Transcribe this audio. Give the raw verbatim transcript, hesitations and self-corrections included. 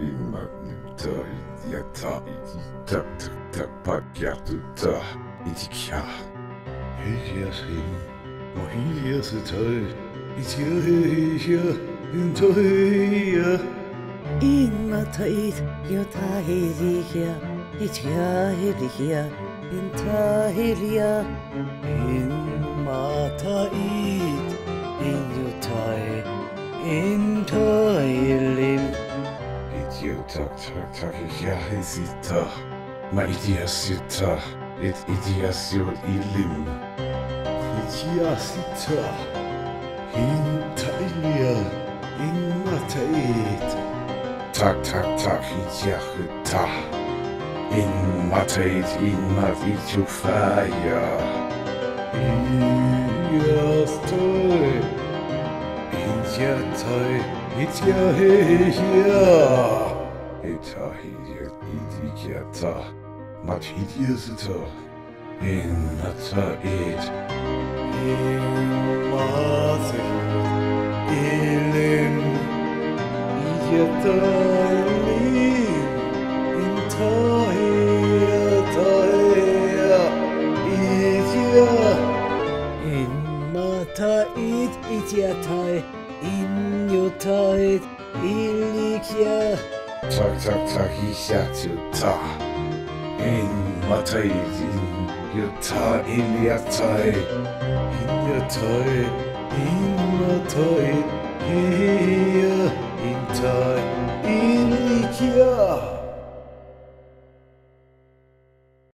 In toilim, it you talk, talk, talk, yahizita, my idiasita, it idiasio ilim, it yasita, in tailia, in matait, tak tak tak, it yahita, in matait, in matitu fire, in yastoi. It's your toy, it's your hair. It's a idiot, it's a much idiot. In a it, in what in your toy, in toy, in it's your toy. In your tight, Ilikia. Tak tak tak, Isatuta. In my tight, in your tight, Iliatai. In your tight, in my tight, here, in tight, Ilikia.